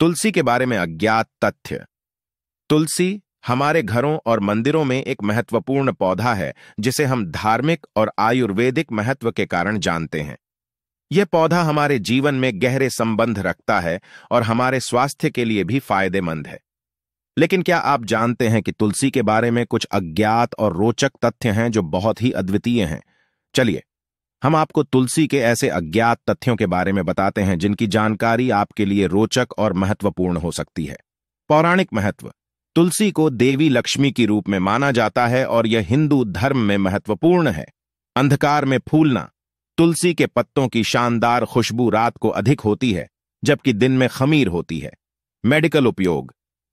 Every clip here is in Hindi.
तुलसी के बारे में अज्ञात तथ्य। तुलसी हमारे घरों और मंदिरों में एक महत्वपूर्ण पौधा है जिसे हम धार्मिक और आयुर्वेदिक महत्व के कारण जानते हैं। यह पौधा हमारे जीवन में गहरे संबंध रखता है और हमारे स्वास्थ्य के लिए भी फायदेमंद है। लेकिन क्या आप जानते हैं कि तुलसी के बारे में कुछ अज्ञात और रोचक तथ्य हैं जो बहुत ही अद्वितीय हैं? चलिए हम आपको तुलसी के ऐसे अज्ञात तथ्यों के बारे में बताते हैं जिनकी जानकारी आपके लिए रोचक और महत्वपूर्ण हो सकती है। पौराणिक महत्व। तुलसी को देवी लक्ष्मी के रूप में माना जाता है और यह हिंदू धर्म में महत्वपूर्ण है। अंधकार में फूलना। तुलसी के पत्तों की शानदार खुशबू रात को अधिक होती है जबकि दिन में खमीर होती है। मेडिकल उपयोग।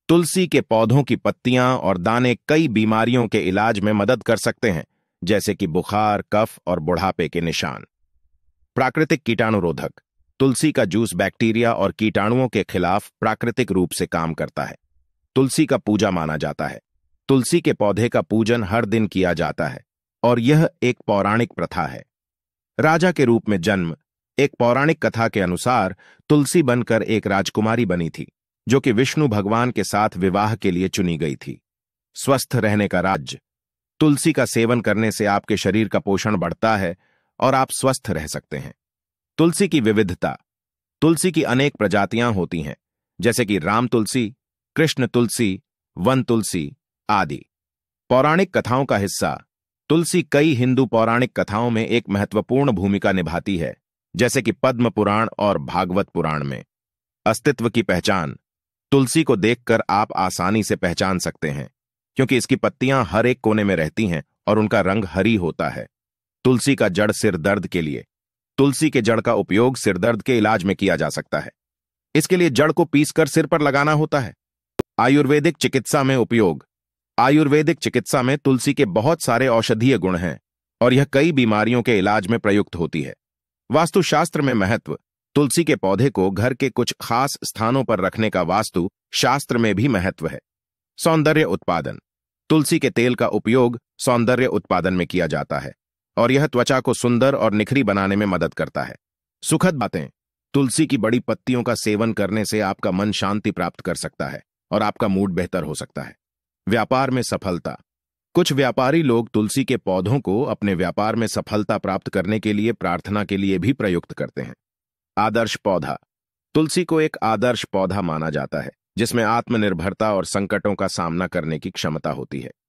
तुलसी के पौधों की पत्तियां और दाने कई बीमारियों के इलाज में मदद कर सकते हैं, जैसे कि बुखार, कफ और बुढ़ापे के निशान। प्राकृतिक कीटाणुरोधक। तुलसी का जूस बैक्टीरिया और कीटाणुओं के खिलाफ प्राकृतिक रूप से काम करता है। तुलसी का पूजा माना जाता है। तुलसी के पौधे का पूजन हर दिन किया जाता है और यह एक पौराणिक प्रथा है। राजा के रूप में जन्म। एक पौराणिक कथा के अनुसार तुलसी बनकर एक राजकुमारी बनी थी जो कि विष्णु भगवान के साथ विवाह के लिए चुनी गई थी। स्वस्थ रहने का राज। तुलसी का सेवन करने से आपके शरीर का पोषण बढ़ता है और आप स्वस्थ रह सकते हैं। तुलसी की विविधता। तुलसी की अनेक प्रजातियां होती हैं, जैसे कि राम तुलसी, कृष्ण तुलसी, वन तुलसी आदि। पौराणिक कथाओं का हिस्सा। तुलसी कई हिंदू पौराणिक कथाओं में एक महत्वपूर्ण भूमिका निभाती है, जैसे कि पद्म पुराण और भागवत पुराण में। अस्तित्व की पहचान। तुलसी को देखकर आप आसानी से पहचान सकते हैं क्योंकि इसकी पत्तियां हर एक कोने में रहती हैं और उनका रंग हरी होता है। तुलसी का जड़ सिर दर्द के लिए। तुलसी के जड़ का उपयोग सिर दर्द के इलाज में किया जा सकता है। इसके लिए जड़ को पीसकर सिर पर लगाना होता है। आयुर्वेदिक चिकित्सा में उपयोग। आयुर्वेदिक चिकित्सा में तुलसी के बहुत सारे औषधीय गुण हैं और यह कई बीमारियों के इलाज में प्रयुक्त होती है। वास्तुशास्त्र में महत्व। तुलसी के पौधे को घर के कुछ खास स्थानों पर रखने का वास्तु शास्त्र में भी महत्व है। सौंदर्य उत्पादन। तुलसी के तेल का उपयोग सौंदर्य उत्पादन में किया जाता है और यह त्वचा को सुंदर और निखरी बनाने में मदद करता है। सुखद बातें। तुलसी की बड़ी पत्तियों का सेवन करने से आपका मन शांति प्राप्त कर सकता है और आपका मूड बेहतर हो सकता है। व्यापार में सफलता। कुछ व्यापारी लोग तुलसी के पौधों को अपने व्यापार में सफलता प्राप्त करने के लिए प्रार्थना के लिए भी प्रयुक्त करते हैं। आदर्श पौधा। तुलसी को एक आदर्श पौधा माना जाता है जिसमें आत्मनिर्भरता और संकटों का सामना करने की क्षमता होती है।